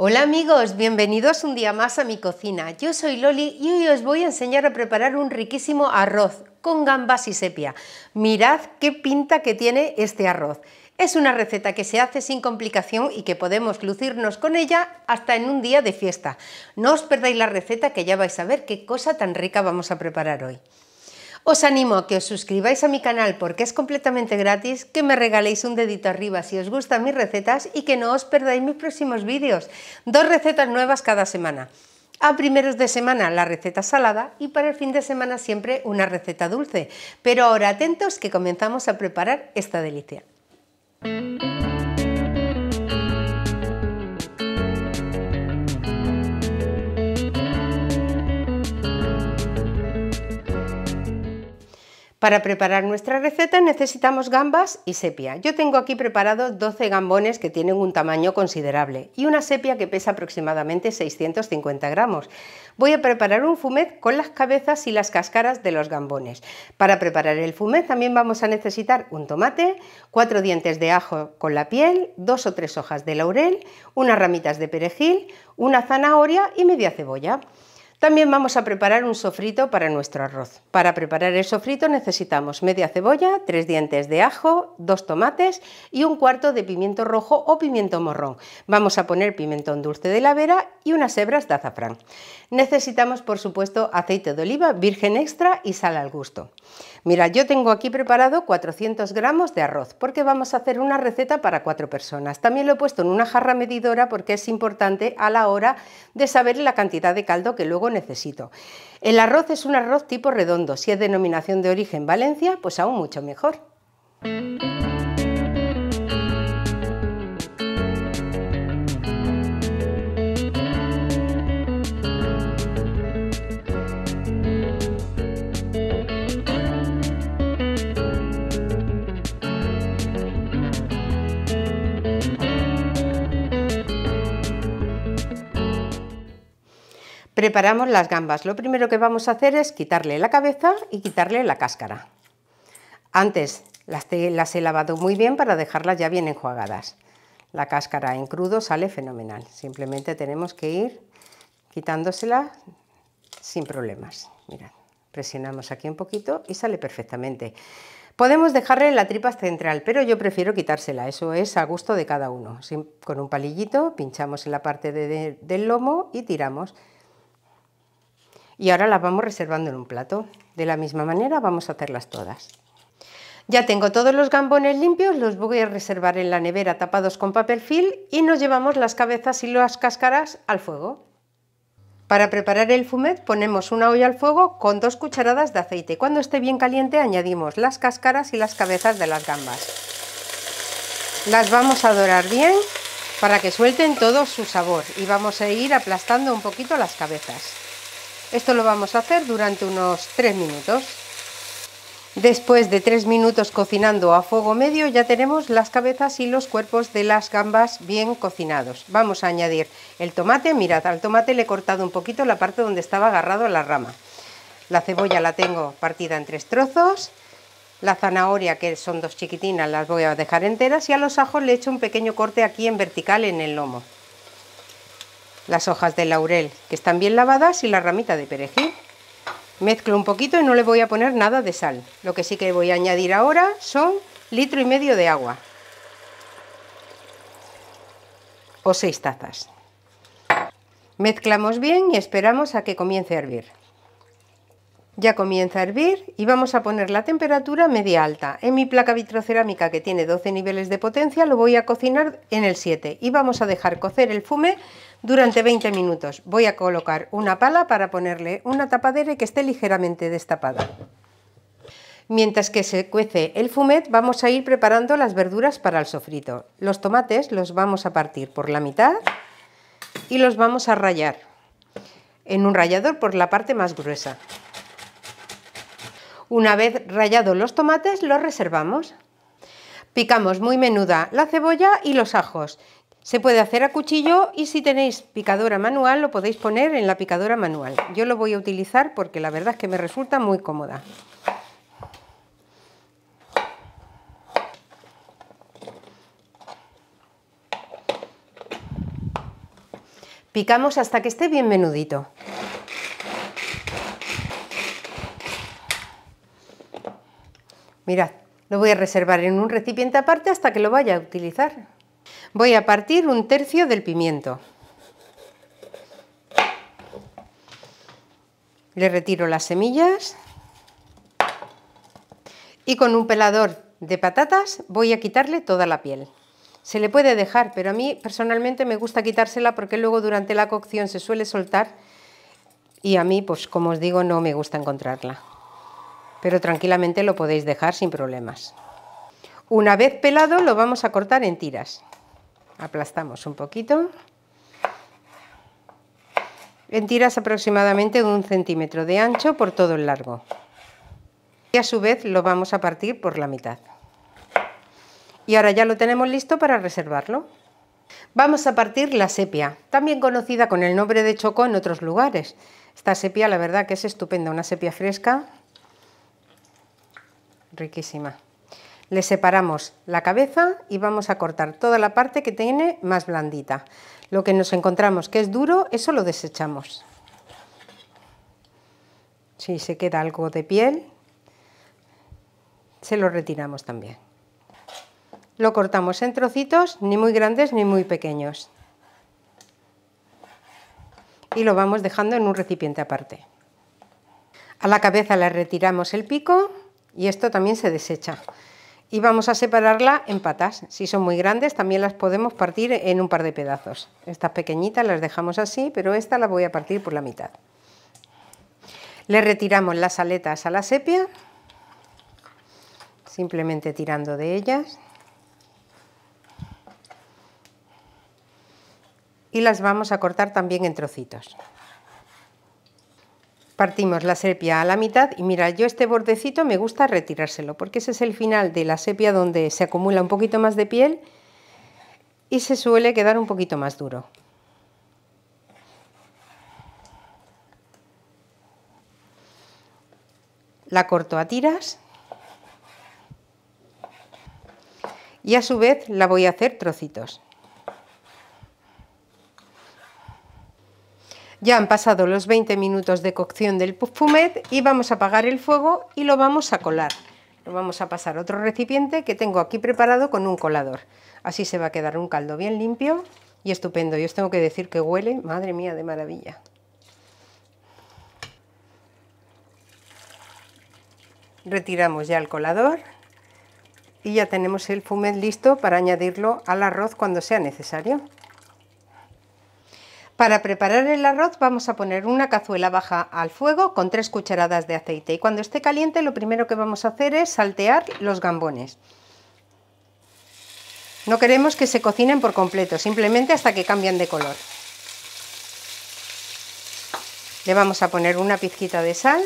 Hola amigos, bienvenidos un día más a mi cocina. Yo soy Loli y hoy os voy a enseñar a preparar un riquísimo arroz con gambas y sepia. Mirad qué pinta que tiene este arroz. Es una receta que se hace sin complicación y que podemos lucirnos con ella hasta en un día de fiesta. No os perdáis la receta, que ya vais a ver qué cosa tan rica vamos a preparar hoy. Os animo a que os suscribáis a mi canal porque es completamente gratis, que me regaléis un dedito arriba si os gustan mis recetas y que no os perdáis mis próximos vídeos. 2 recetas nuevas cada semana. A primeros de semana la receta salada y para el fin de semana siempre una receta dulce. Pero ahora atentos que comenzamos a preparar esta delicia. Para preparar nuestra receta necesitamos gambas y sepia. Yo tengo aquí preparados 12 gambones que tienen un tamaño considerable y una sepia que pesa aproximadamente 650 gramos. Voy a preparar un fumet con las cabezas y las cáscaras de los gambones. Para preparar el fumet también vamos a necesitar un tomate, 4 dientes de ajo con la piel, 2 o 3 hojas de laurel, unas ramitas de perejil, una zanahoria y media cebolla. También vamos a preparar un sofrito para nuestro arroz. Para preparar el sofrito necesitamos media cebolla, 3 dientes de ajo, 2 tomates y 1/4 de pimiento rojo o pimiento morrón. Vamos a poner pimentón dulce de la Vera y unas hebras de azafrán. Necesitamos, por supuesto, aceite de oliva virgen extra y sal al gusto. Mira, yo tengo aquí preparado 400 gramos de arroz porque vamos a hacer una receta para 4 personas. También lo he puesto en una jarra medidora porque es importante a la hora de saber la cantidad de caldo que luego necesito. El arroz es un arroz tipo redondo. Si es denominación de origen Valencia, pues aún mucho mejor. Preparamos las gambas. Lo primero que vamos a hacer es quitarle la cabeza y quitarle la cáscara. Antes las he lavado muy bien para dejarlas ya bien enjuagadas. La cáscara en crudo sale fenomenal. Simplemente tenemos que ir quitándosela sin problemas. Mirad, presionamos aquí un poquito y sale perfectamente. Podemos dejarle la tripa central, pero yo prefiero quitársela, eso es a gusto de cada uno. Con un palillito pinchamos en la parte del lomo y tiramos. Y ahora las vamos reservando en un plato. De la misma manera vamos a hacerlas todas. Ya tengo todos los gambones limpios, los voy a reservar en la nevera tapados con papel film y nos llevamos las cabezas y las cáscaras al fuego. Para preparar el fumet ponemos una olla al fuego con 2 cucharadas de aceite. Cuando esté bien caliente añadimos las cáscaras y las cabezas de las gambas. Las vamos a dorar bien para que suelten todo su sabor y vamos a ir aplastando un poquito las cabezas. Esto lo vamos a hacer durante unos 3 minutos. Después de 3 minutos cocinando a fuego medio ya tenemos las cabezas y los cuerpos de las gambas bien cocinados. Vamos a añadir el tomate. Mirad, al tomate le he cortado un poquito la parte donde estaba agarrado la rama. La cebolla la tengo partida en 3 trozos. La zanahoria, que son 2 chiquitinas, las voy a dejar enteras. Y a los ajos le he hecho un pequeño corte aquí en vertical en el lomo. Las hojas de laurel, que están bien lavadas, y la ramita de perejil. Mezclo un poquito y no le voy a poner nada de sal. Lo que sí que voy a añadir ahora son 1,5 litros de agua o 6 tazas. Mezclamos bien y esperamos a que comience a hervir. Ya comienza a hervir y vamos a poner la temperatura media alta. En mi placa vitrocerámica, que tiene 12 niveles de potencia, lo voy a cocinar en el 7 y vamos a dejar cocer el fumet durante 20 minutos. Voy a colocar una pala para ponerle una tapadera y que esté ligeramente destapada. Mientras que se cuece el fumet vamos a ir preparando las verduras para el sofrito. Los tomates los vamos a partir por la mitad y los vamos a rallar en un rallador por la parte más gruesa. Una vez rallados los tomates, los reservamos. Picamos muy menuda la cebolla y los ajos. Se puede hacer a cuchillo y si tenéis picadora manual lo podéis poner en la picadora manual. Yo lo voy a utilizar porque la verdad es que me resulta muy cómoda. Picamos hasta que esté bien menudito. Mirad, lo voy a reservar en un recipiente aparte hasta que lo vaya a utilizar. Voy a partir 1/3 del pimiento. Le retiro las semillas. Y con un pelador de patatas voy a quitarle toda la piel. Se le puede dejar, pero a mí personalmente me gusta quitársela porque luego durante la cocción se suele soltar. Y a mí, pues como os digo, no me gusta encontrarla. Pero tranquilamente lo podéis dejar sin problemas. Una vez pelado lo vamos a cortar en tiras. Aplastamos un poquito. En tiras aproximadamente de 1 centímetro de ancho por todo el largo. Y a su vez lo vamos a partir por la mitad. Y ahora ya lo tenemos listo para reservarlo. Vamos a partir la sepia, también conocida con el nombre de chocó en otros lugares. Esta sepia la verdad que es estupenda, una sepia fresca. Riquísima. Le separamos la cabeza y vamos a cortar toda la parte que tiene más blandita. Lo que nos encontramos que es duro, eso lo desechamos. Si se queda algo de piel, se lo retiramos también. Lo cortamos en trocitos, ni muy grandes ni muy pequeños. Y lo vamos dejando en un recipiente aparte. A la cabeza le retiramos el pico. Y esto también se desecha. Y vamos a separarla en patas. Si son muy grandes también las podemos partir en un par de pedazos. Estas pequeñitas las dejamos así, pero esta la voy a partir por la mitad. Le retiramos las aletas a la sepia, simplemente tirando de ellas. Y las vamos a cortar también en trocitos. Partimos la sepia a la mitad y mirad, yo este bordecito me gusta retirárselo porque ese es el final de la sepia donde se acumula un poquito más de piel y se suele quedar un poquito más duro. La corto a tiras y a su vez la voy a hacer trocitos. Ya han pasado los 20 minutos de cocción del fumet y vamos a apagar el fuego y lo vamos a colar. Lo vamos a pasar a otro recipiente que tengo aquí preparado con un colador. Así se va a quedar un caldo bien limpio y estupendo. Y os tengo que decir que huele, madre mía, de maravilla. Retiramos ya el colador y ya tenemos el fumet listo para añadirlo al arroz cuando sea necesario. Para preparar el arroz vamos a poner una cazuela baja al fuego con 3 cucharadas de aceite y cuando esté caliente lo primero que vamos a hacer es saltear los gambones. No queremos que se cocinen por completo, simplemente hasta que cambien de color. Le vamos a poner una pizquita de sal.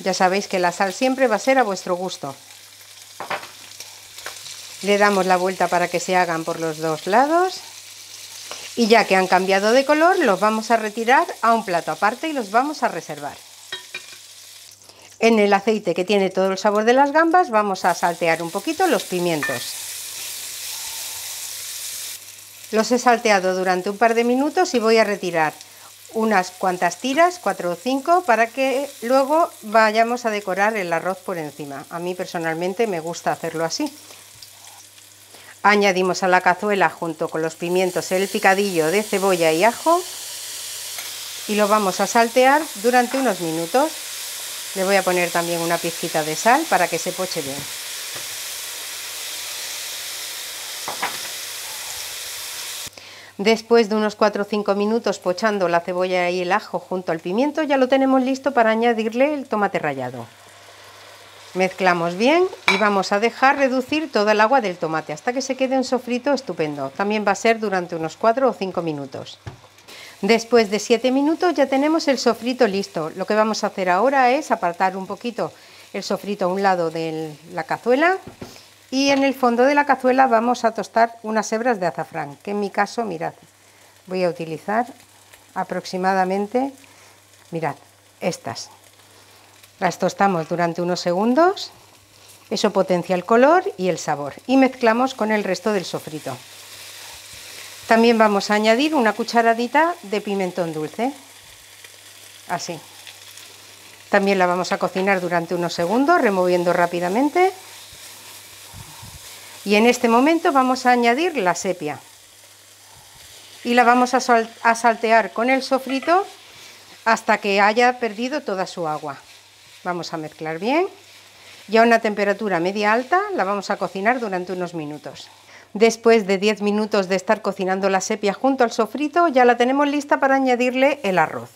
Ya sabéis que la sal siempre va a ser a vuestro gusto. Le damos la vuelta para que se hagan por los dos lados y ya que han cambiado de color los vamos a retirar a un plato aparte y los vamos a reservar. En el aceite que tiene todo el sabor de las gambas vamos a saltear un poquito los pimientos. Los he salteado durante un par de minutos y voy a retirar unas cuantas tiras, 4 o 5, para que luego vayamos a decorar el arroz por encima. A mí personalmente me gusta hacerlo así. Añadimos a la cazuela junto con los pimientos el picadillo de cebolla y ajo y lo vamos a saltear durante unos minutos. Le voy a poner también una pizquita de sal para que se poche bien. Después de unos 4 o 5 minutos pochando la cebolla y el ajo junto al pimiento ya lo tenemos listo para añadirle el tomate rallado. Mezclamos bien y vamos a dejar reducir todo el agua del tomate hasta que se quede un sofrito estupendo. También va a ser durante unos 4 o 5 minutos. Después de 7 minutos ya tenemos el sofrito listo. Lo que vamos a hacer ahora es apartar un poquito el sofrito a un lado de la cazuela Y en el fondo de la cazuela vamos a tostar unas hebras de azafrán, que en mi caso, mirad, voy a utilizar aproximadamente, mirad, estas. Las tostamos durante unos segundos, eso potencia el color y el sabor, y mezclamos con el resto del sofrito. También vamos a añadir una cucharadita de pimentón dulce, así. También la vamos a cocinar durante unos segundos, removiendo rápidamente. Y en este momento vamos a añadir la sepia. Y la vamos a saltear con el sofrito hasta que haya perdido toda su agua. Vamos a mezclar bien. Y a una temperatura media alta la vamos a cocinar durante unos minutos. Después de 10 minutos de estar cocinando la sepia junto al sofrito, ya la tenemos lista para añadirle el arroz.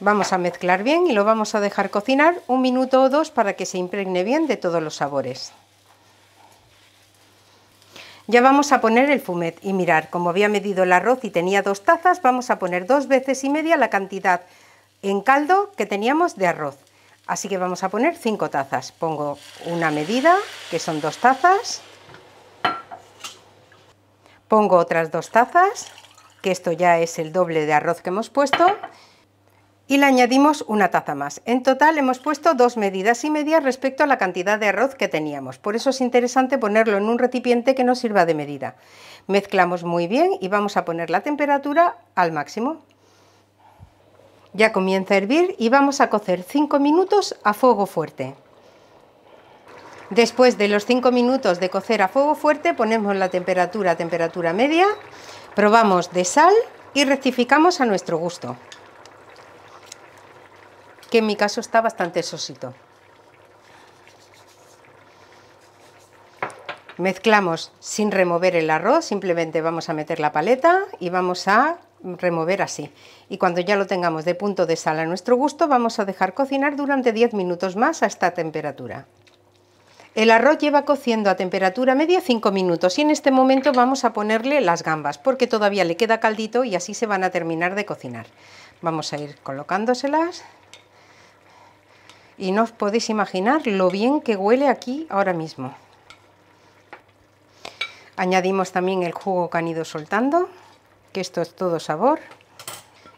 Vamos a mezclar bien y lo vamos a dejar cocinar un minuto o dos para que se impregne bien de todos los sabores. Ya vamos a poner el fumet y mirar, como había medido el arroz y tenía 2 tazas, vamos a poner 2,5 veces la cantidad en caldo que teníamos de arroz. Así que vamos a poner 5 tazas. Pongo una medida, que son 2 tazas. Pongo otras 2 tazas, que esto ya es el doble de arroz que hemos puesto. Y le añadimos una taza más. En total hemos puesto 2,5 medidas respecto a la cantidad de arroz que teníamos. Por eso es interesante ponerlo en un recipiente que nos sirva de medida. Mezclamos muy bien y vamos a poner la temperatura al máximo. Ya comienza a hervir y vamos a cocer 5 minutos a fuego fuerte. Después de los 5 minutos de cocer a fuego fuerte ponemos la temperatura a temperatura media, probamos de sal y rectificamos a nuestro gusto, que en mi caso está bastante sosito. Mezclamos sin remover el arroz, simplemente vamos a meter la paleta y vamos a remover así. Y cuando ya lo tengamos de punto de sal a nuestro gusto, vamos a dejar cocinar durante 10 minutos más a esta temperatura. El arroz lleva cociendo a temperatura media 5 minutos y en este momento vamos a ponerle las gambas, porque todavía le queda caldito y así se van a terminar de cocinar. Vamos a ir colocándoselas. Y no os podéis imaginar lo bien que huele aquí ahora mismo. Añadimos también el jugo que han ido soltando, que esto es todo sabor.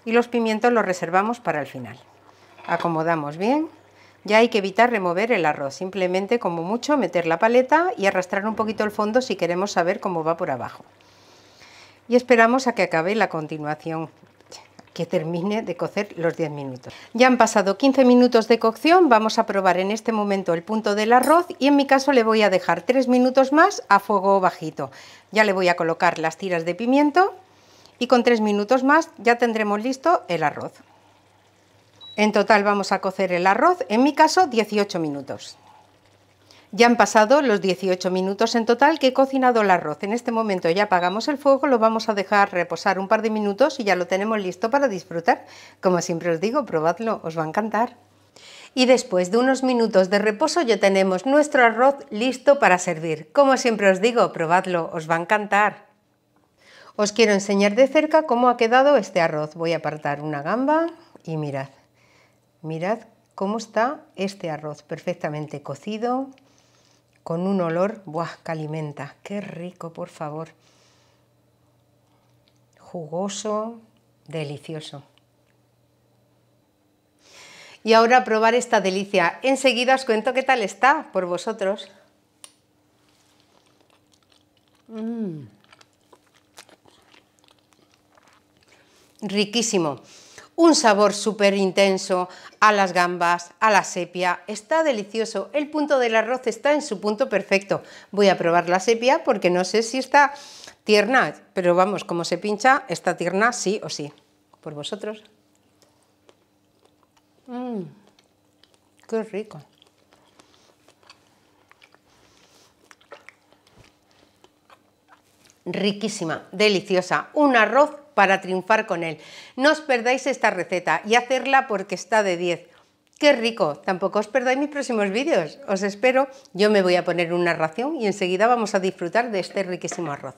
Y los pimientos los reservamos para el final. Acomodamos bien. Ya hay que evitar remover el arroz. Simplemente, como mucho, meter la paleta y arrastrar un poquito el fondo si queremos saber cómo va por abajo. Y esperamos a que acabe la continuación, que termine de cocer los 10 minutos. Ya han pasado 15 minutos de cocción, vamos a probar en este momento el punto del arroz y en mi caso le voy a dejar 3 minutos más a fuego bajito. Ya le voy a colocar las tiras de pimiento y con 3 minutos más ya tendremos listo el arroz. En total vamos a cocer el arroz, en mi caso 18 minutos. Ya han pasado los 18 minutos en total que he cocinado el arroz. En este momento ya apagamos el fuego, lo vamos a dejar reposar un par de minutos y ya lo tenemos listo para disfrutar. Como siempre os digo, probadlo, os va a encantar. Y después de unos minutos de reposo ya tenemos nuestro arroz listo para servir. Como siempre os digo, probadlo, os va a encantar. Os quiero enseñar de cerca cómo ha quedado este arroz. Voy a apartar una gamba y mirad, mirad cómo está este arroz, perfectamente cocido, con un olor, ¡buah!, que alimenta. ¡Qué rico, por favor! Jugoso, delicioso. Y ahora a probar esta delicia. Enseguida os cuento qué tal está por vosotros. Riquísimo. Un sabor súper intenso a las gambas, a la sepia, está delicioso. El punto del arroz está en su punto perfecto. Voy a probar la sepia porque no sé si está tierna, pero vamos, como se pincha, está tierna sí o sí. Por vosotros. ¡Qué rico! Riquísima, deliciosa, un arroz para triunfar con él. No os perdáis esta receta y hacerla porque está de 10. ¡Qué rico! Tampoco os perdáis mis próximos vídeos. Os espero. Yo me voy a poner una ración y enseguida vamos a disfrutar de este riquísimo arroz.